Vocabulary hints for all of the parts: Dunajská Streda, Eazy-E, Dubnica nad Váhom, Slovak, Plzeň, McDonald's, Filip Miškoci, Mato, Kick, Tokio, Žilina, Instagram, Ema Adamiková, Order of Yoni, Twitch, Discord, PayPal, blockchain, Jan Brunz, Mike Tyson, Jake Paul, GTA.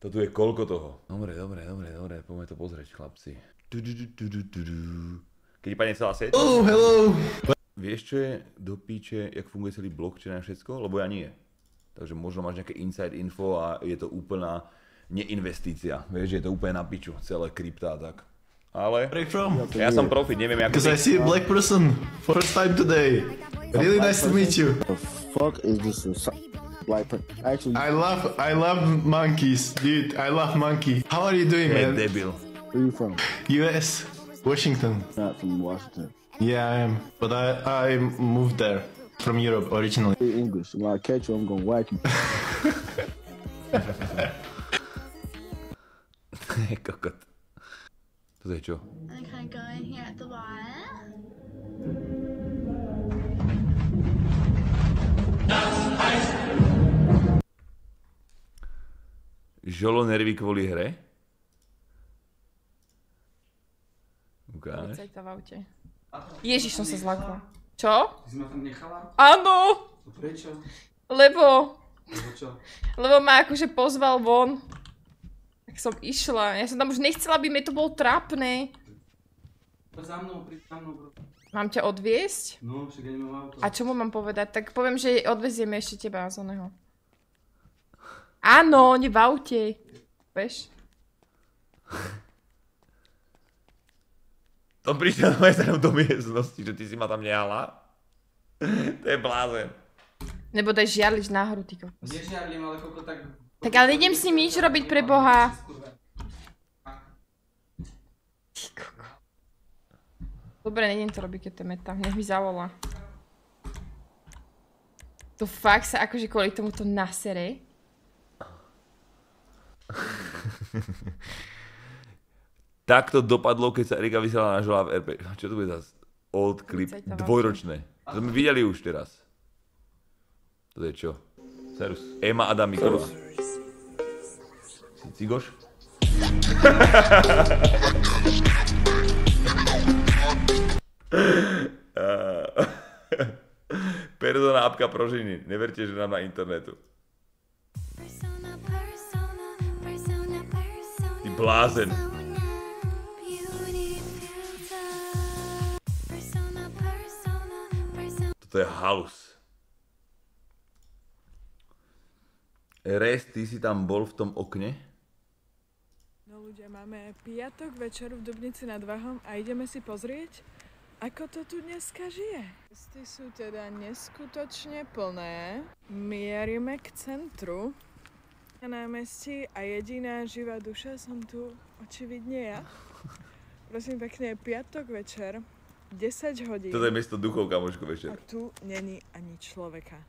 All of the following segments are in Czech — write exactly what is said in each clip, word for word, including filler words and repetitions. To tu je koľko toho? Dobre, dobre, dobre, dobre, poďme to pozrieť, chlapci. Du, du, du, du, du, du. Keď padne celá sieť? Oh, hello! Vieš, čo je do píče, jak funguje celý blockchain a všetko? Lebo ja nie. Takže možno máš nejaké inside info a je to úplná neinvestícia. Vieš, že je to úplne na piču, celé krypta a tak. Ale ja som profit, neviem ako... Because I see a black person, first time today. Really nice to meet you. The fuck is this? Like, actually, I love I love monkeys, dude. I love monkey. How are you doing, hey, man? Debil. Where are you from? U S, Washington. Not from Washington. Yeah, I am, but I I moved there from Europe originally. English. When I catch you, I'm gonna whack you. Okay, go in here at the bar. Žolo nervy kvůli hře? Ukáž. V autě. Ježíš, jsem se zlákla. Čo? Ty jsi mě tam nechala? Ano! Proč? Lebo. Lebo čo? Lebo ma akože pozval von. Tak som išla. Ja som tam už nechcela, aby mi to bolo trápne. Poď za mnou, príď za mnou, bro. Mám ťa odviesť? No, však ja nemám auto. A čo mu mám povedať? Tak poviem, že odvezieme ešte teba z oného. Ano, oni v autě. Víš? To přišel moje zrovna do věznosti, že ty si ma tam nehala. To je blázen. Nebo daj žiarliš náhodou, ty kokos. Nežiarlim, ale koko tak... Tak ale nejdem s ním nič robiť, pre boha. Ty koko. Dobre, nejdem to robiť, keď to meta. Nech mi zavolá. To fakt sa akože kvôli tomuto nasere. Tak to dopadlo, keď sa Erika vysiela na žolá v er pé. Čo to bude zase? Old clip, dvojročné. To sme videli už teraz. To je čo? Serus. Ema Adamiková. Si cigoš? Persona apka pro ženy. Neverte, že nám na internetu. Blázen. Toto je halus. Rez, ty si tam bol v tom okne? No ľudia, máme piatok večer v Dubnici nad Váhom a ideme si pozrieť, ako to tu dneska žije. Cesty sú teda neskutočne plné. Mierime k centru. Na námestí a jediná živá duša jsem tu očividně já. Prosím pekne, je piatok večer, deset hodin. To je místo duchov, kamošku, večer. A tu není ani člověka.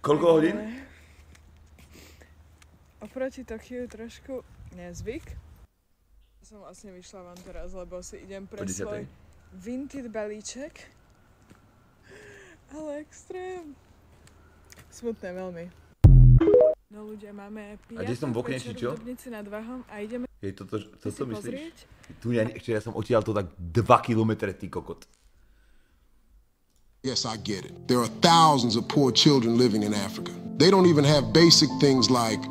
Kolko hodin? Ale... Oproti Tokiu trošku nezvyk. Jsem vlastně vyšla vám teraz, lebo si idem pre svoj vintage balíček. Ale extrém. Smutné velmi. No ľudia, máme piatok večer v Dubnici nad Váhom a ideme si pozrieť. Tu ja ešte, ja som odtiaľ to tak dva kilometre, ty kokot. Yes, I get it. There are thousands of poor children living in Africa. They don't even have basic things like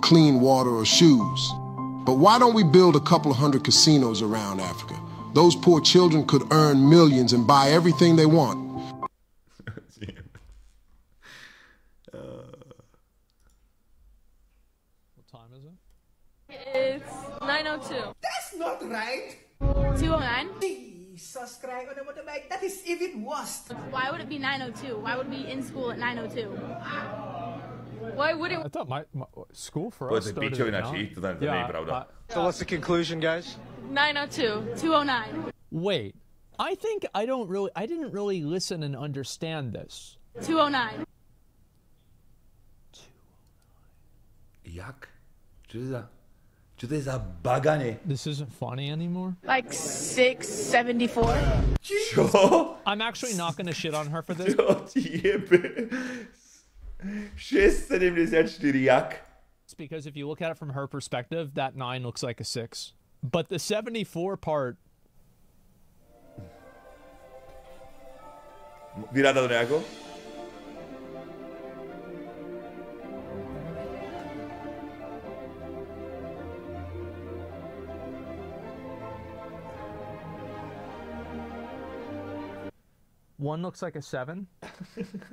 clean water or shoes. But why don't we build a couple hundred casinos around Africa? Those poor children could earn millions and buy everything they want. It's nine oh two. That's not right! two oh nine? Jesus Christ, on the motorbike, that is even worse! Why would it be nine oh two? Why would we be in school at nine oh two? Why would it... I thought my, my school for us started at nine. Yeah, so what's the conclusion, guys? nine oh two, two oh nine. Wait, I think I don't really... I didn't really listen and understand this. two oh nine. two oh nine. Jak? Čo Čo to je za bagane? This isn't funny anymore. Like six seventy-four. Čo? I'm actually not gonna shit on her for this. six seventy-four, jak? It's because if you look at it from her perspective, that nine looks like a six. But the seventy-four part... Vyráda to nejako? One looks like a seven.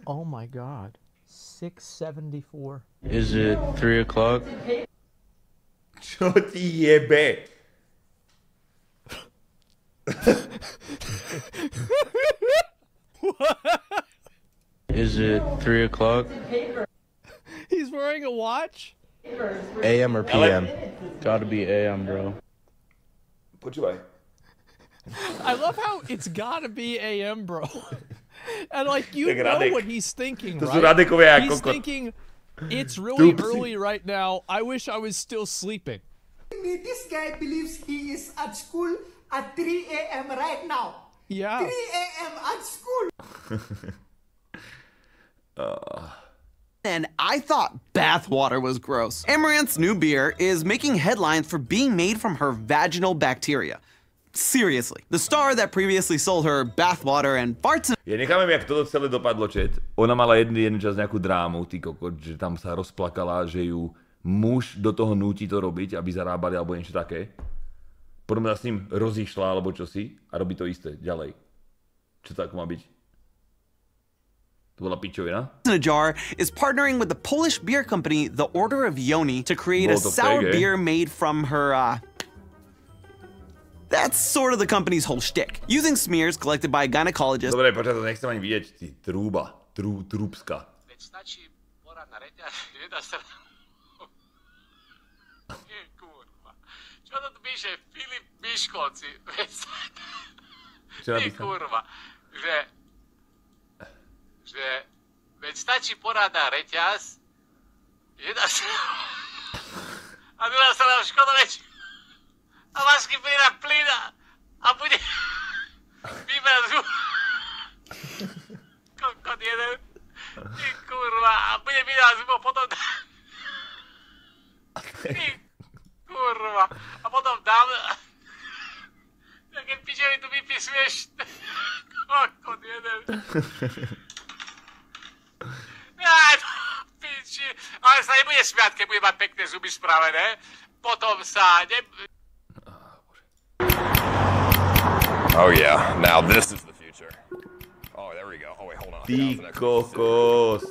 Oh my God. six seventy-four. Is it three o'clock? Čo ty jebe? Is it three o'clock? He's wearing a watch? A M or P M? Gotta be A M, bro. Počúvaj. I love how it's gotta be A M, bro. And like, you know what he's thinking, right? He's thinking, it's really early right now. I wish I was still sleeping. This guy believes he is at school at three A M right now. Yeah. three A M at school. uh. And I thought bathwater was gross. Amaranth's new beer is making headlines for being made from her vaginal bacteria. Seriously. The star that previously sold her bathwater and farts. Ja nechámem, jak toto celé dopadlo, chat. Ona mala jedný, jedný čas nejakú drámu, ty kokot, že tam sa rozplakala, že ju muž do toho núti to robiť, aby zarábali alebo niečo také. Potom sa s ním rozišla alebo čosi a robí to isté ďalej. Čo tak má byť? In a Jar is partnering with the Polish beer company, the Order of Yoni, to create a sour beer made from her, uh... That's sort of the company's whole shtick, using smears collected by gynecologists. Dobre, počkaj, to nechcem ani vidieť, ty trúba, trú, trúbska. Čo to píše? Filip Miškoci, veď sa... Ty kurva, že... Že... Veď stačí porada reťaz, jedna sa... A druhá sa nám škoda väčšia. A vážky plína plína a bude vybrať kokot jeden, ty kurva, a bude vybrať zubo potom ty kurva, a potom dám také piče mi tu vypisuješ kokot jeden aj piči, ale sa nebude smiať, keď bude mať pekné zuby spravené, potom sa ne... Oh yeah, now this is the future. Oh, there we go. Oh wait, hold on. The cocos. Oh,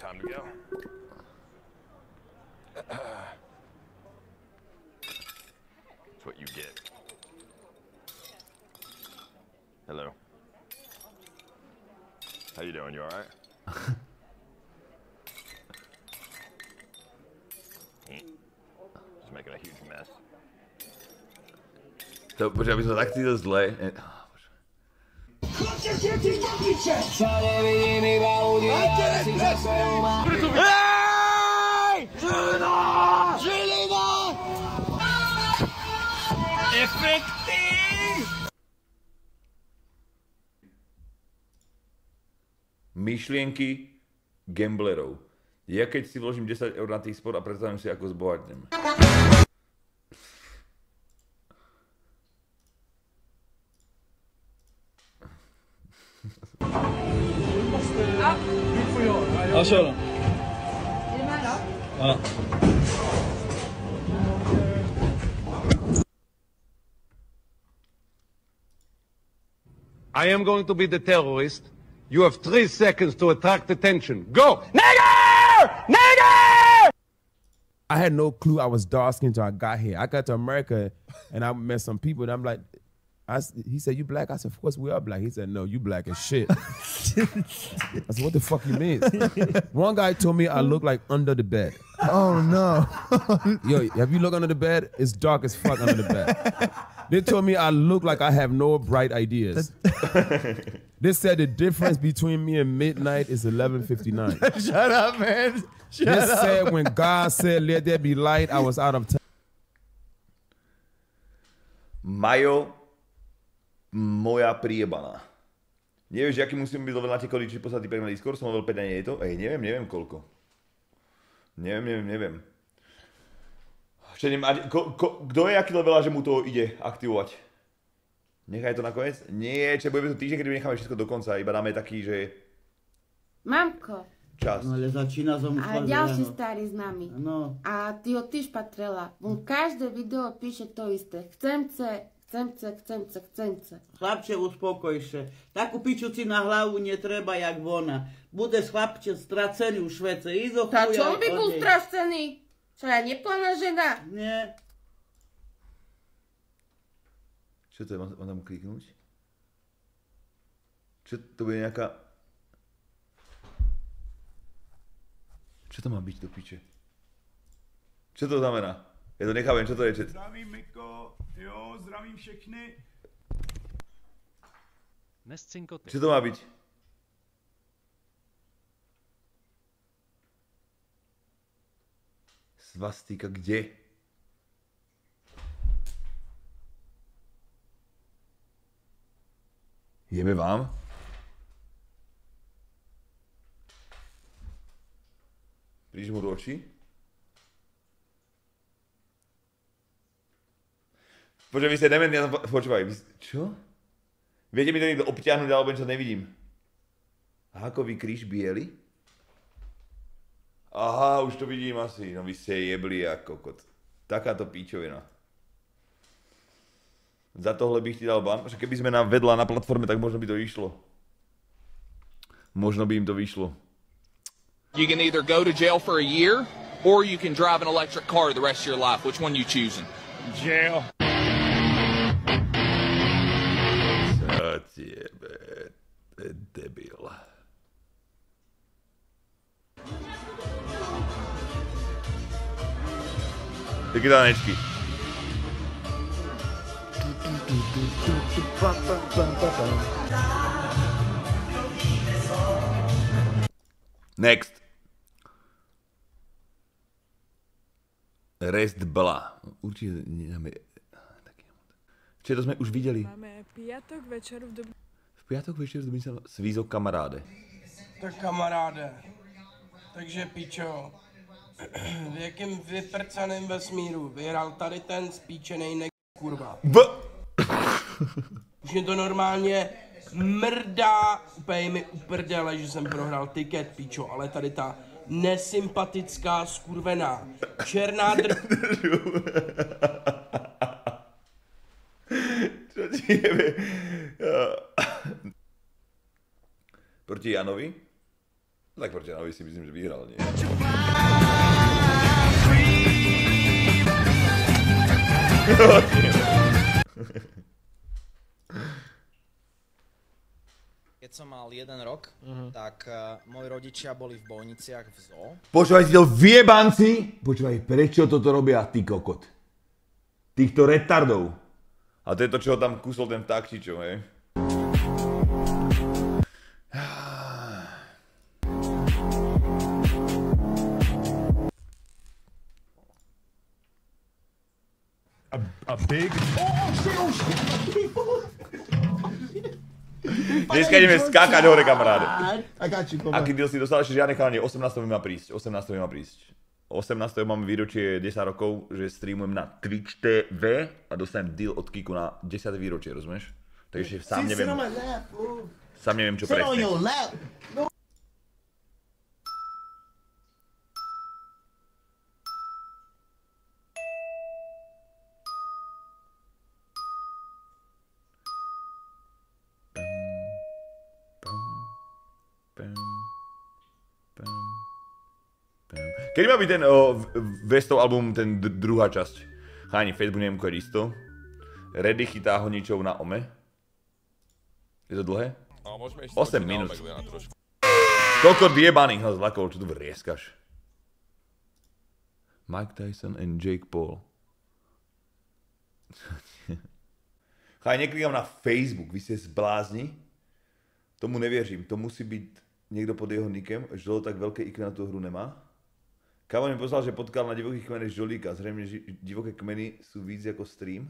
time to go. That's what you get. Hello. How you doing? You all right? Just making a huge mess. To, počkaj, aby sme tak cítil zle. Chodte si ty do piče! Hej! Žilina! Žilina! Efekty! Myšlienky gamblerov. Ja keď si vložím desať eur na T-sport a predstavím si, ako zbohatnem. Ja, kör den. Är du med då? Ja. I am going to be the terrorist. You have three seconds to attract attention. Go! Nigger! Nigger! I had no clue I was dark-skinned until I got here. I got to America and I met some people and I'm like, I, he said, you black? I said, of course we are black. He said, no, you black as shit. I said, what the fuck you mean? One guy told me I look like under the bed. Oh, no. Yo, have you looked under the bed? It's dark as fuck under the bed. They told me I look like I have no bright ideas. They said the difference between me and midnight is eleven fifty-nine. Shut up, man. Shut they up. said when God said, let there be light, I was out of time. Mayo. Moja priebaná. Nevieš, jaký musím byť level na tie količi poslatý pek na Discord? Som level päť a nie je to? Ej, neviem, neviem koľko. Neviem, neviem, neviem. Kto je aký level a že mu to ide aktivovať? Nechaj to nakoniec? Nie, čo budeme to týždeň, kedy necháme všetko do konca. Iba dáme taký, že... Mamko. Čas. No ale začína som... A ďalší starý s nami. A ty ho tiež patrela. On každé video píše to isté. Chcem sa... Chcemce, chcemce, chcemce. Chlapče, uspokoj se. Taku pičuci na hlavu nie treba jak ona. Bude chlapče stracený u Švece. Ta čo by bol stracený? Čo ja neplná žena? Nie. Čo to je? Mám tam kliknúť? Čo to bude nejaká... Čo to má byť do piče? Čo to znamená? Je to nechápem, čo to je, čet? Zdravím, Miko. Jo, zdravím všechny. Co to má být? Svastika, kde? Jeme vám? Přižmu do očí? Počkej, vy jste neměli, já jsem... Počkej, vy jste... Čo? Větě mi to někdo obťahnout, alebo něco nevidím. Hákový kríž bílý? Aha, už to vidím asi. No vy jste jebli jak kokot. Taká to píčovina. Za tohle bych ti dal ban, že keby jsme nám vedla na platformě, tak možno by to vyšlo. Možno by jim to vyšlo. You can either go to jail for a year, or you can drive an electric car the rest of your life. Which one you choosing? Jail. Jebe, to je debil. Taky dánečky. Next. Rest byla. Určitě nemáme. Včera jsme už viděli. Máme pátek večer v Dubnici. V pátek večer v Dubnici svízok kamaráde. Tak kamaráde. Takže pičo. V jakém vyprcaném vesmíru vyhrál tady ten spíčenej ne... kurva. B už mě to normálně mrdá. Úplně mi uprdele, že jsem prohrál tiket, pičo, ale tady ta nesympatická skurvená černá dr... Proti Janovi? Tak proti Janovi si myslím, že vyhrál. Nie? Keď som mal jeden rok, uh-huh. tak uh, moji rodičia boli v bojniciach v zoo. Počúvaj si to viebanci! Počúvaj, prečo toto robia ty kokot? Týchto retardov. A to je to, čeho tam kusol ten vták, či čo, hej? A, a big... Dneska ideme skákať hore, kamaráde. A kdy si dostal ešte žiadne chalanie, osemnásteho má prísť, osemnásteho má prísť. osemnásteho mám výročie desať rokov, že streamujem na Twitch té vé a dostanem deal od Kiku na desať výročie, rozumieš? Takže sám neviem, sám neviem čo presne. Kedy má byť ten oh, Vestov album, ten druhá časť? Cháni, Facebook neviem, ko je isto. Reddy chytá honičov na Ome. Je to dlhé? osem minút. Koľko diebaných ho zlakol, čo tu vrieskaš? Mike Tyson and Jake Paul. Cháni, neklikám na Facebook, vy ste zblázni? Tomu nevieřím, to musí byť niekto pod jeho nikem, že to tak veľké I Q na tú hru nemá. Kámo mi poslal, že potkal na divokých kmenech žolíka. Zřejmě divoké kmeny jsou víc jako stream.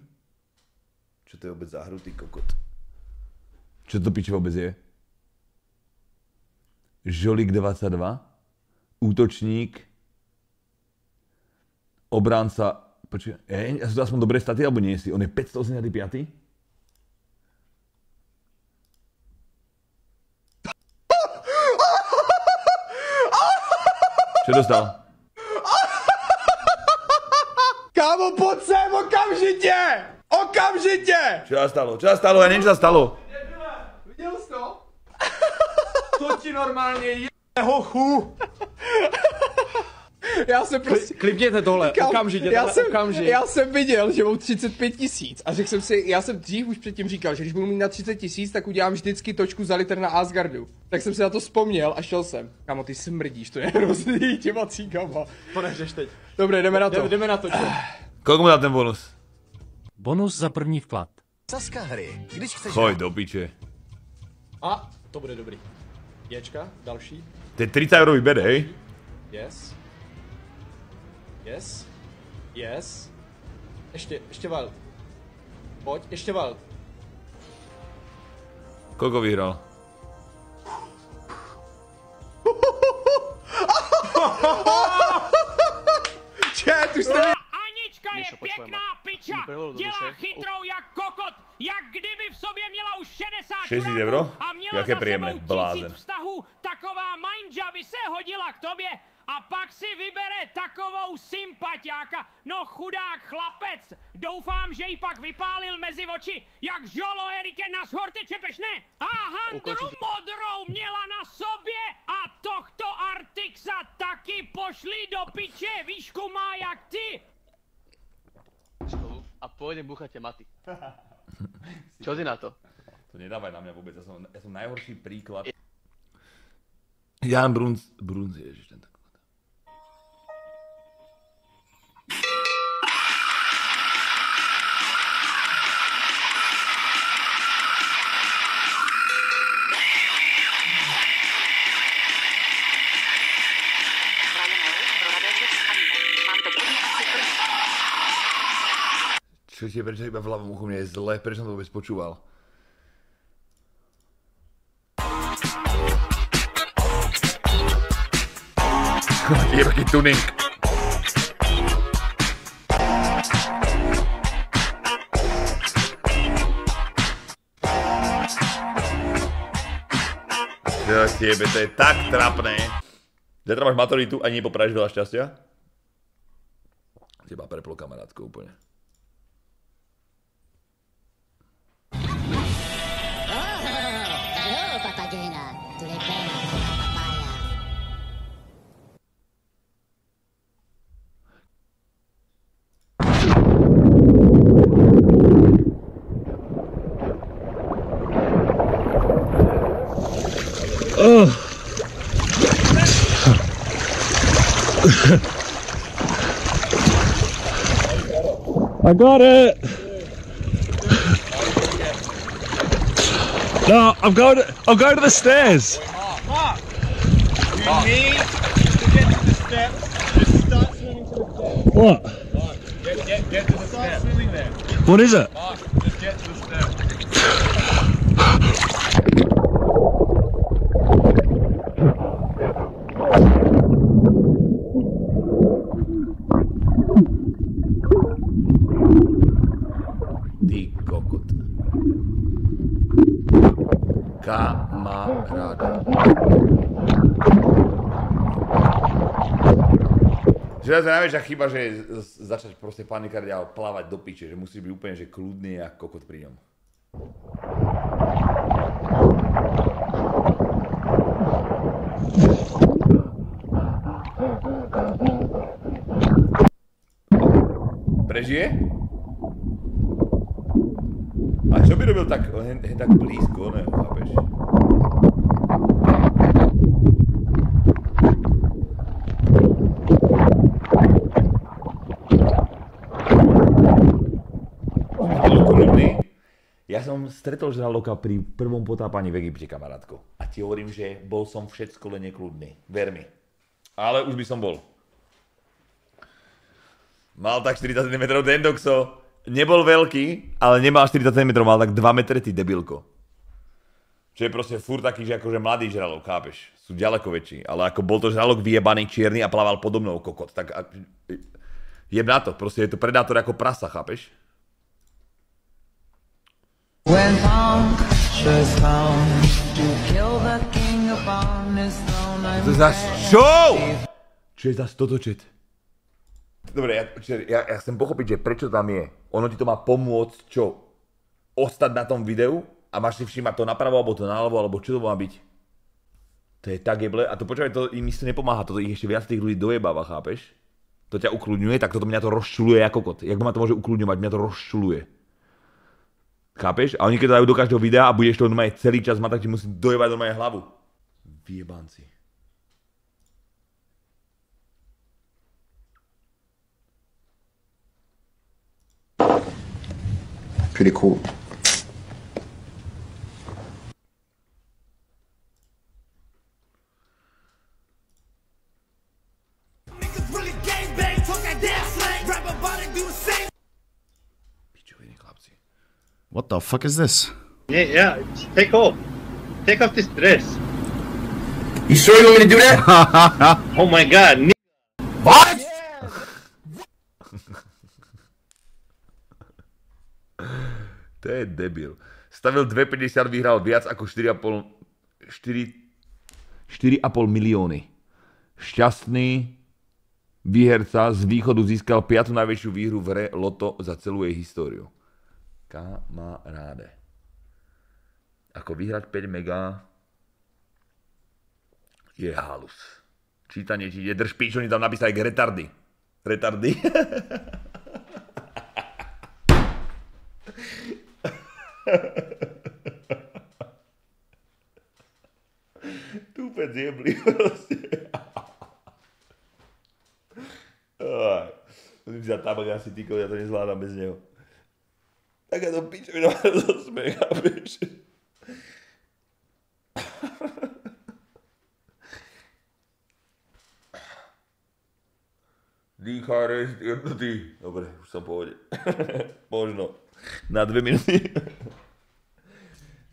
Čo to je vůbec za hru, ty kokot? Čo to piče vůbec je? Žolík dvacet dva. Útočník. Obránca. Počkej, je, jsou to aspoň dobré staty, alebo nie si? On je päťstoosemdesiatpäť. Čo dostal? Kámo, pojď sem okamžitě! Okamžitě! Čo stalo? Čo stalo? Já nevím, co stalo. Viděl jsi to? To ti normálně je hochu. Já jsem prostě... Klipněte tohle, Kam... okamžitě, já tohle, jsem, okamžitě. Já jsem viděl, že mám třicet pět tisíc a řekl jsem si, já jsem dřív už předtím říkal, že když budu mít na třicet tisíc, tak udělám vždycky točku za liter na Asgardu. Tak jsem si na to vzpomněl a šel jsem. Kámo, ty smrdíš, to je hrozný těma cíkama. To neřeš teď. Dobré, jdeme na to. Jdeme na to, čo? Kolik mu dá ten bonus? Bonus za první vklad. Saska hry, když chceš... Choj do piče. A, to bude dobrý. Ječka, další. To je třicet eurový bed, hej? Yes. Yes. Yes. Ještě, ještě vald. Pojď, ještě vald. Koliko vyhrál? Čet, už jste... Anička je pěkná piča, dělá chytrou jak kokot, jak kdyby v sobě měla už šedesát euro a měla za sebou tisíc vztahů, taková manža by se hodila k tobě. A pak si vybere takovou sympatiáka, no chudák chlapec, doufám, že ji pak vypálil mezi oči, jak žolo Erike na shorte čepešné. A handru modrou měla na sobě a tohto Artixa taky pošli do piče, výšku má jak ty. A pojdem buchat tě maty. Čo ty na to? To nedávaj na mě vůbec, já jsem, já jsem nejhorší příklad. Jan Brunz, Brunz, ježiš, ten tak. Čože, prečo iba v ľavom uchu, mne je zle, prečo som to vôbec počúval? Jebaký tuning. Čo jebe, to je tak trapné. Zatra máš maturitu a nie popravíš veľa šťastia? Teba preplo kamarátko úplne. Oh. I got it. No, I'm going to, I'm going to the stairs. Mark, you Mark. need to get to the steps. Just start swimming to the steps. What? Mark, get, get, get to the start steps. swimming there. What is it? Mark, just get to the steps. Kamaráda. Že je najväčšia chyba, že je začať proste panikardiť a plávať do piče, že musí byť úplne že kľudný a kokot pri ňom. Prežije? A čo by robil tak, he, he, tak blízko, ne, chápeš? Ja som stretol žraloka pri prvom potápaní v Egypte, kamarátko. A ti hovorím, že bol som všetko len nekľudný. Ver mi. Ale už by som bol. Mal tak štyridsať centimetrov ten doxo. Nebyl velký, ale nemal štyridsať centimetrov, mal tak dva metry, ty debilko. Čo je prostě furt taký, že akože mladý žralok, chápeš? Sú ďaleko väčší, ale ako bol to žralok vyjebaný čierny a plával podobnou kokot, tak a... jeb na to, prostě je to predátor jako prasa, chápeš? To je zas čo? Čo je zas toto čet? Dobre, ja, ja, ja chcem pochopiť, že prečo tam je. Ono ti to má pomôcť, čo? Ostať na tom videu? A máš si všímať to napravo, alebo to naľavo, alebo čo to má byť? To je tak jeble. A to počúvaj, to im isto nepomáha. Toto ich ešte viac tých ľudí dojebáva, chápeš? To ťa ukľudňuje, tak toto mňa to rozčuluje ako kot. Jak ma to môže ukľudňovať? Mňa to rozčuluje. Chápeš? A oni keď to dajú do každého videa a budeš to normálne celý čas mať, tak ti musí dojebať normálne hlavu. Vyjebanci. Pretty cool. What the fuck is this? Yeah, yeah, take off. Take off this dress. You sure you want me to do that? Oh my god. What? To je debil. Stavil dve päťdesiat, vyhral viac ako štyri a pol milióny. Šťastný výherca z východu získal piatu najväčšiu výhru v hre Loto za celú jej históriu. Kamaráde. Ako vyhrať päť mega je halus. Čítanie ti ide, drž píč, oni tam napísali k retardy. Retardy. Tupec jeblý proste. Musím si za tabak asi týkol, ja to nezvládam bez neho. Tak já to píču, jenom to směch a píč. Dýchá rest jednotý. Dobre, už jsem v pohodě. Možno. Na dvě minuty.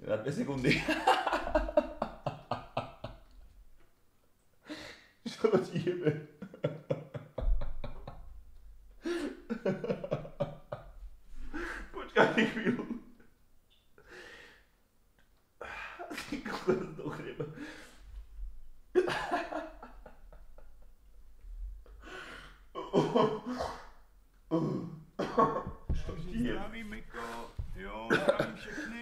Na dvě sekundy. Čo to ti jebe? Počkaj chvíľu. Ty kúles do chreba. Čo ti jebe? Zdravím, Miko. Jo, zdravím všechny.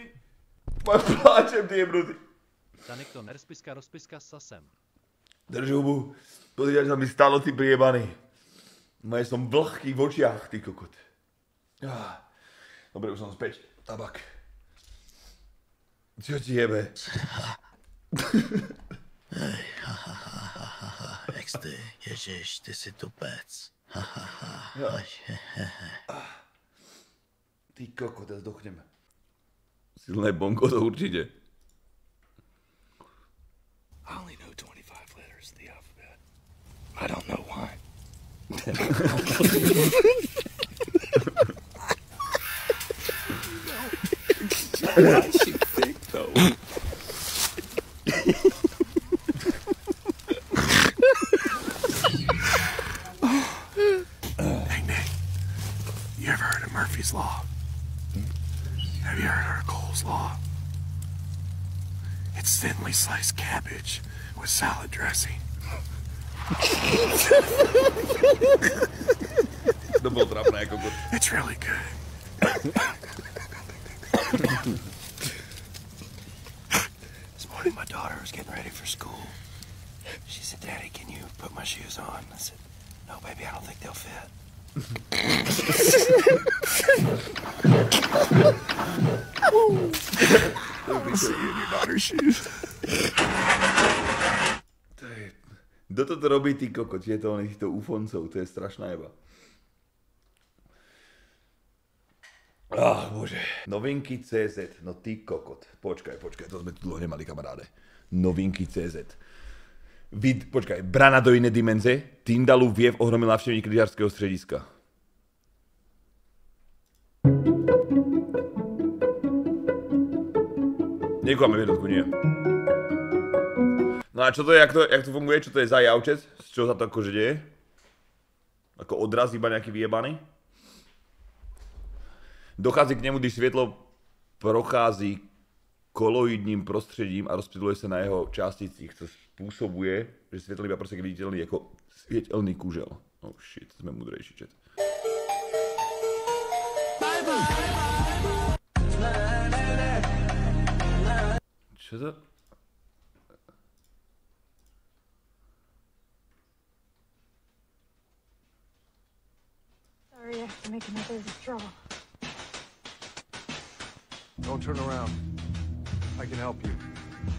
Mám pláčem, ty jebnutý. Danek to nerozpiska, rozpiska sasem. Drž hubu. Pozrieť, až sa mi stalo, ty prijebaný. Moje som vlhký v očiach, ty kokot. Dobre, už som späť. Tabak. Čo ti jebe? Jak ty, ježiš, ty si tupec. Ty kokot, ja zdochnem. Silné bongo to určite. I only know twenty-five letters of the alphabet. I don't know why. Why'd she think though? Hey Nick, you ever heard of Murphy's Law? Have you heard of Cole's Law? It's thinly sliced cabbage with salad dressing. It's really good. This morning my daughter was getting ready for school. She said, Daddy, can you put my shoes on? I said, no, baby, I don't think they'll fit. They'll be seeing your daughter's shoes. Kdo toto robí, ty kokot? Je to oných to ufoncov, to je strašná jeba. Ach, bože. Novinky cé zet, no ty kokot. Počkaj, počkaj, to sme tu dlho nemali, kamaráde. Novinky cé zet. Vid, počkaj, brana do jiné dimenze. Tindalu věv ohromil návštěvník lyžařského střediska. Děkujeme, vědotku, nie. No a čo to je, jak to, jak to funguje, čo to je za javčec? Z čoho sa to akože deje? Ako odraz, iba nejaký vyjebaný? Dochází k nemu, když světlo prochází koloidním prostředím a rozptyluje se na jeho částicích, což způsobuje, že světelný je prostě viditelný jako světelný kužel. Oh shit, jsme mudrejší čet. Co za... Sorry, I have to make another withdrawal. Don't turn around. I can help you.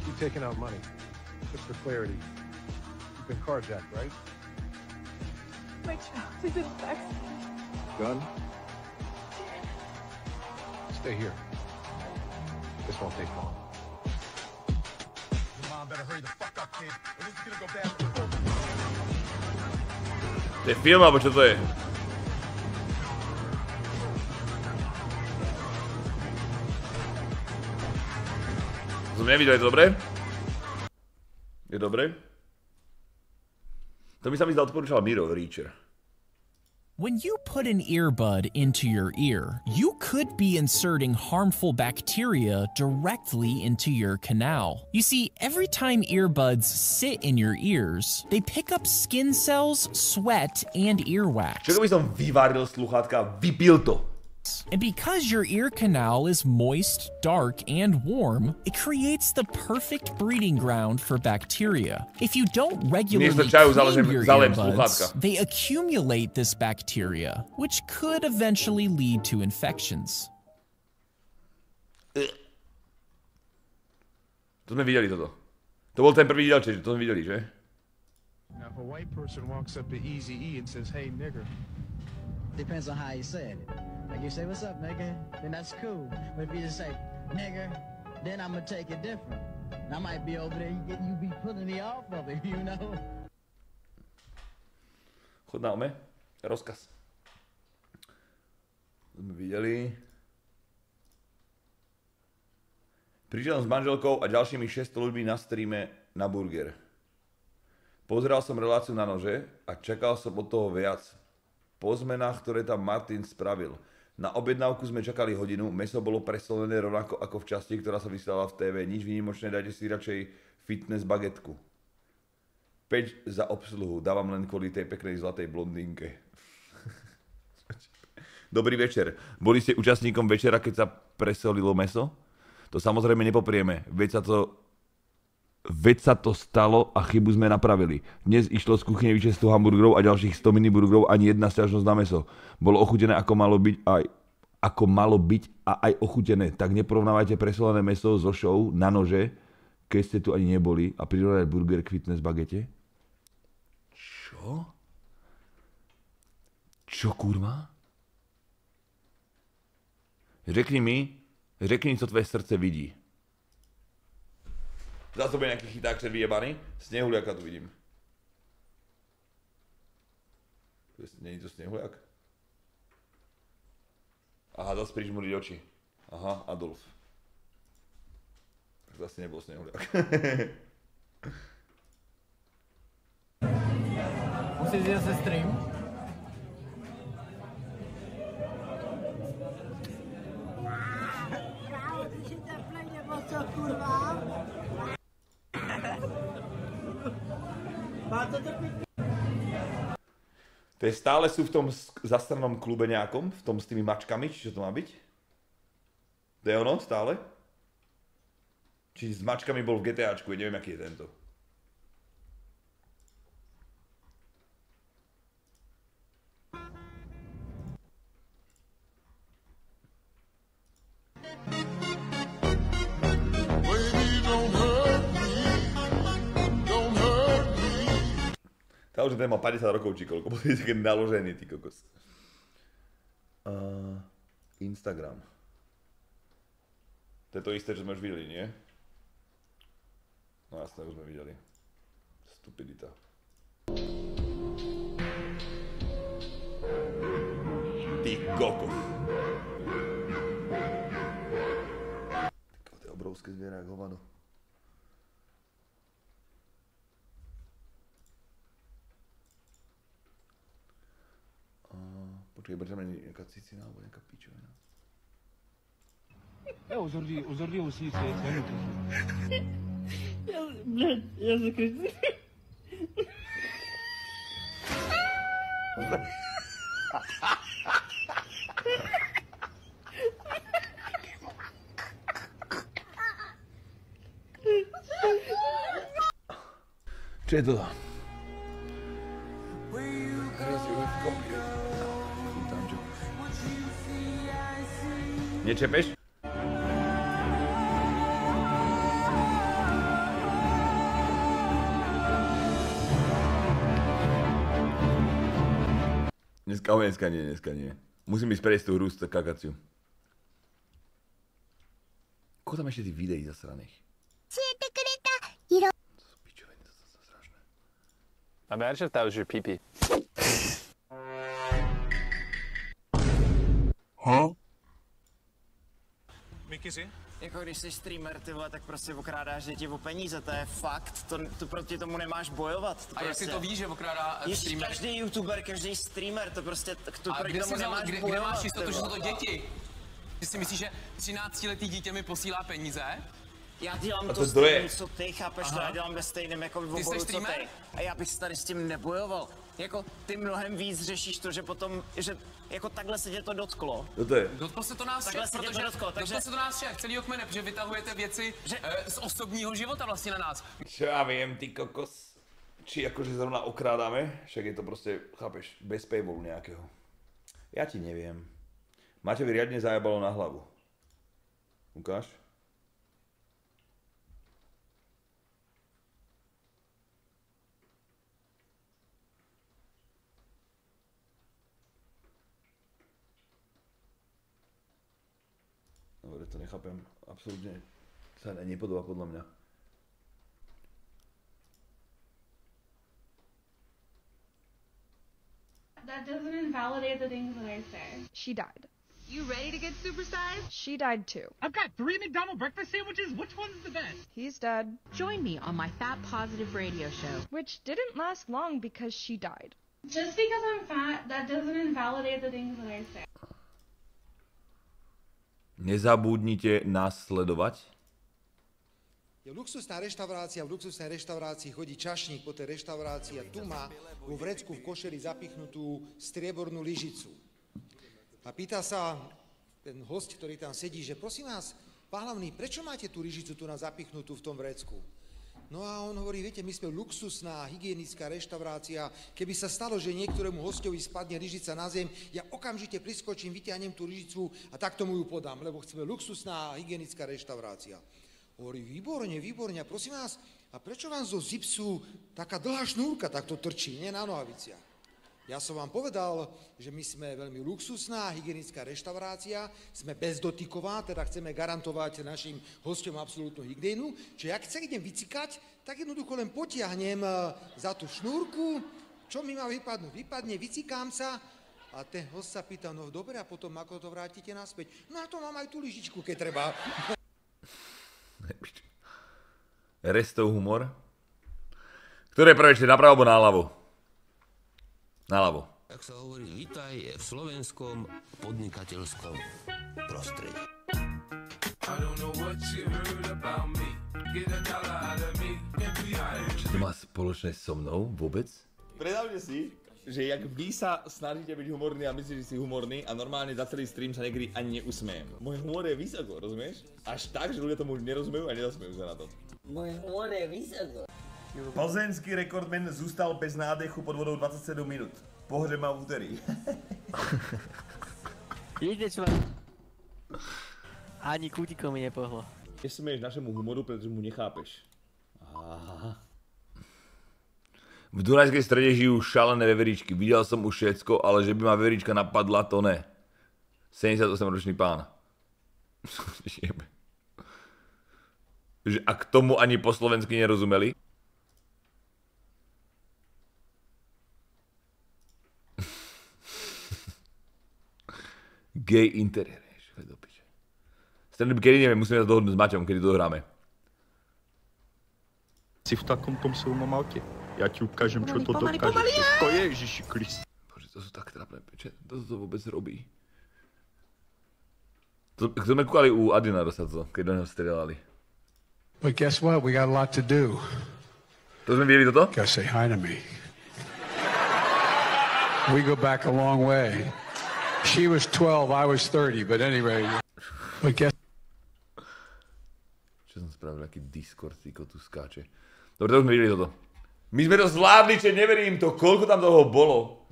You've taken out money. Just for clarity. You've been carjacked, right? My child is in an accident. Gun? Stay here. This won't take long. Your mom better hurry the fuck up, kid. Or this is gonna go bad for both. They feel about what they. Neviděl, je to dobré? Je dobré? To mi sami zdá odporučal Miro, Reacher. When you put an earbud into your ear, you could be inserting harmful bacteria directly into your canal. You see, every time earbuds sit in your ears, they pick up skin cells, sweat, and earwax. Čekaj, bych tam vyváril sluchátka, vypil to. And because your ear canal is moist, dark, and warm, it creates the perfect breeding ground for bacteria. If you don't regularly clean your earbuds, they accumulate this bacteria, which could eventually lead to infections. To jsme viděli toto. To byl ten první díl, to jsme viděli, že? Now, if a white person walks up to Eazy-E and says, "Hey, nigger." Depends on how you say it. Like you say, "What's up, nigga?" Then that's cool. But if you just say, "Nigga," then I'm gonna take it different. And I might be over there, you get, you be pulling me off of it, you know. Chodnáme, rozkaz. Jsme viděli. Přišel s manželkou a dalšími šesti lidmi na streame na burger. Pozeral jsem reláciu na nože a čekal jsem od toho viac. Po zmenách, ktoré tam Martin spravil. Na objednávku sme čakali hodinu, meso bolo presolené rovnako ako v časti, ktorá sa vysielala v té vé. Nič výnimočné, dajte si radšej fitness bagetku. päť za obsluhu, dávam len kvôli tej peknej zlatej blondínke. Dobrý večer. Boli ste účastníkom večera, keď sa presolilo meso? To samozrejme nepoprieme, veď sa to... Veď sa to stalo a chybu sme napravili. Dnes išlo z kuchyne vyše sto hamburgerov a ďalších sto mini burgerov ani jedna sťažnosť na meso. Bolo ochutené ako malo byť aj ako malo byť a aj ochutené. Tak neporovnávajte presolené meso so show na nože, keď ste tu ani neboli a prirovnať burger k fitness bagete. Čo? Čo kurva? Řekni mi, řekni, co tvoje srdce vidí. Za sobě nějaký chyták před vyjebany. Sněhuliaka tu vidím. Není to sněhuliak? Aha, zase přižmurili oči. Aha, Adolf. Tak zase nebyl sněhuliak. Musíš jít se stream? Kámo, ty si teplej nebo co, kurva? To je stále jsou v tom zastranom klube nějakom, v tom s tými mačkami, či čo to má být? To je ono, stále? Či s mačkami byl v GTAčku, já nevím, jaký je tento. Ta už ten má päťdesiat rokov či koľko, bude také naložený, ty kokos. Uh, Instagram. To je to isté, čo sme už videli, nie? No jasné, už sme videli. Stupidita. Ty kokos. To je obrovské zviera, jak hovado. Počkej, protože tam nějaká cicina nebo nějaká píčovina. Jo, uzordi, uzordi, uzordi, uzordi, uzordi. Я, блядь, я закричу. Че это там? Красивый комплект. Там что? Не чепишь? Dneska ne, dneska ne, dneska ne. Musím jít prejsť tu hrůz kakaciu. Koho tam ještě ty videí zasraných? I imagine if that was your pee-pee. Huh? Mikizi? Jako když jsi streamer, ty vole, tak prostě okrádáš děti o peníze, to je fakt, to, to proti tomu nemáš bojovat. To a prostě... jak si to víš, že okrádá streamer? Každý youtuber, každý streamer, to prostě, tak to proti tomu nemáš kde, bojovat. Kde máš jistotu, že jsou to děti? Ty si myslíš, že třináctiletý dítě mi posílá peníze? Já dělám to, to stejné, co ty, chápeš to, já dělám ve stejném jako v oboru, co ty. A já bych tady s tím nebojoval. Jako, ty mnohem víc řešíš to, že potom, že jako takhle se tě to dotklo. To je. Dotklo se to nás všech, protože to dotklo, takže... dotklo se to nás všech, celýho kmene, protože vytahujete věci že... e, z osobního života vlastně na nás. Čo já vím, ty kokos, či jakože zrovna okrádáme, však je to prostě, chápeš, bez payballu nějakého. Já ti nevím. Máte vy riadně zajebalo na hlavu. Ukáž? To nechápem, absolutně se nepodobá podle mě. That doesn't invalidate the things that I say. She died. You ready to get supersized? She died too. I've got three McDonald's breakfast sandwiches. Which one's the best? He's dead. Join me on my fat positive radio show, which didn't last long because she died. Just because I'm fat, that doesn't invalidate the things that I say. Nezabudnite nás sledovať. Je luxusná reštaurácia, v luxusnej reštaurácii chodí čašník po tej reštaurácii a tu má vo vrecku v košeli zapichnutú striebornú lyžicu. A pýta sa ten host, ktorý tam sedí, že prosím vás, páhlavný, prečo máte tú lyžicu tu na zapichnutú v tom vrecku? No a on hovorí, viete, my sme luxusná, hygienická reštaurácia, keby sa stalo, že niektorému hostovi spadne lyžica na zem, ja okamžite priskočím, vytiahnem tú lyžicu a takto mu ju podám, lebo chceme luxusná, hygienická reštaurácia. Hovorí, výborne, výborne, prosím vás, a prečo vám zo zipsu taká dlhá šnúrka takto trčí, nie na nohaviciach? Ja som vám povedal, že my sme veľmi luxusná, hygienická reštaurácia, sme bezdotyková, teda chceme garantovať našim hostom absolútnu hygienu, čiže ak sa idem vycikať, tak jednoducho len potiahnem za tú šnúrku, čo mi má vypadnúť? Vypadne, vycikám sa a ten host sa pýta, no dobre, a potom ako to vrátite naspäť? No a to mám aj tú lyžičku, keď treba. Restov humor? Ktoré prvé, či napravo, alebo náľavo? Naľavo. Tak sa hovorí, vítaj v slovenskom podnikateľskom prostredí. Čo to má spoločné so mnou vôbec? Predstavte si, že jak vy sa snažíte byť humorný a myslíš, že si humorný a normálne za celý stream sa niekedy ani neusmejem. Môj humor je vysoko, rozumieš? Až tak, že ľudia tomu už nerozumejú a nedosmejú sa na to. Môj humor je vysoko. Plzeňský rekordman zůstal bez nádechu pod vodou dvacet sedm minut. Pohřeba v úterý. Jde člověk. Ani kůtíko mi nepohlo. Nesměješ našemu humoru, protože mu nechápeš. Aha. V Dunajské stredě žijí šalené veveričky. Viděl jsem už všecko, ale že by má veverička napadla, to ne. sedmdesátosmiročný pán. Že a k tomu ani po slovensky nerozumeli? Gay interiér, ježiš, do piče. Stand-up gay neviem, musíme sa dohodnúť s Maťom, kedy to hráme. Si v takom tom soumamalke. Ja ti ukážem, čo toto dokáže. To je Ježiši Krist. Bože, to sú tak trápne piče, to to vôbec robí. To sme kúkali u Adina dosadco, keď do neho strieľali. But guess what? We got a lot to do. To jsme viděli toto? Gotta say hi to me. We go back a long way. She was twelve, I was thirty, but anyway. But guess. Čo jsem spravil, jaký Discord týko tu skáče. Dobře, to jsme viděli toto. My jsme to zvládli, že neverím to, koľko tam toho bolo.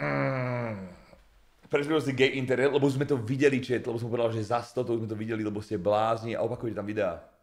Mm. Prečo si gay internet, lebo sme to videli, čet, lebo som povedal, že za sto to už sme to videli, lebo ste blázni a opakujete tam videá.